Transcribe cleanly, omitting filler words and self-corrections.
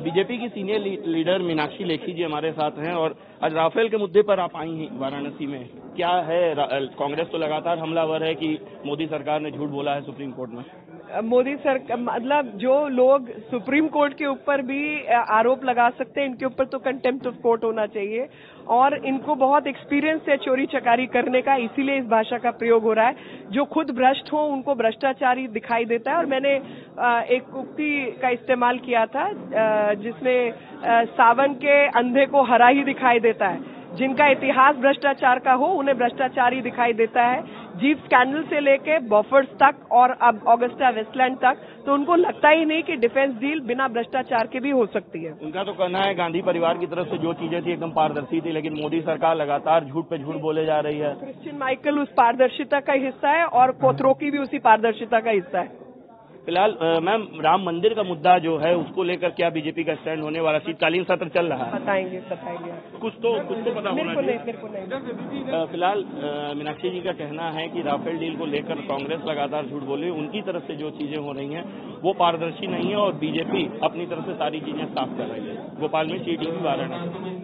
BJP की senior leader Meenakshi Lekhi ji हमारे साथ हैं और आज राफेल के मुद्दे पर आप आई हैं वाराणसी में। क्या है, कांग्रेस तो लगातार हमलावर है कि मोदी सरकार ने झूठ बोला है सुप्रीम कोर्ट में? मोदी सरकार मतलब जो लोग सुप्रीम कोर्ट के ऊपर भी आरोप लगा सकते हैं इनके ऊपर तो कंटेम्प्ट ऑफ कोर्ट होना चाहिए और इनको बहुत एक्सपीरियंस है चोरी चकारी करने का, इसीलिए इस भाषा का प्रयोग हो रहा है। जो खुद भ्रष्ट हो उनको भ्रष्टाचारी दिखाई देता है। और मैंने एक उक्ति का इस्तेमाल किया था जिसमें सावन के अंधे को हरा ही दिखाई देता है, जिनका इतिहास भ्रष्टाचार का हो उन्हें भ्रष्टाचारी दिखाई देता है। जीप स्कैंडल से लेके बफर्स तक और अब ऑगस्टा वेस्टलैंड तक, तो उनको लगता ही नहीं कि डिफेंस डील बिना भ्रष्टाचार के भी हो सकती है। उनका तो कहना है गांधी परिवार की तरफ से जो चीजें थी एकदम पारदर्शी थी, लेकिन मोदी सरकार लगातार झूठ पे झूठ बोले जा रही है। क्रिश्चियन माइकल उस पारदर्शिता का हिस्सा है और कोथरोकी भी उसी पारदर्शिता का हिस्सा है। फिलहाल मैम, राम मंदिर का मुद्दा जो है उसको लेकर क्या बीजेपी का स्टैंड होने वाला? शीतकालीन सत्र चल रहा है, बताएंगे कुछ तो पता होना चाहिए। फिलहाल मीनाक्षी जी का कहना है कि राफेल डील को लेकर कांग्रेस लगातार झूठ बोली, उनकी तरफ से जो चीजें हो रही हैं वो पारदर्शी नहीं है और बीजेपी अपनी तरफ से सारी चीजें साफ कर रही है। गोपाल मिश्रा, वाराणसी।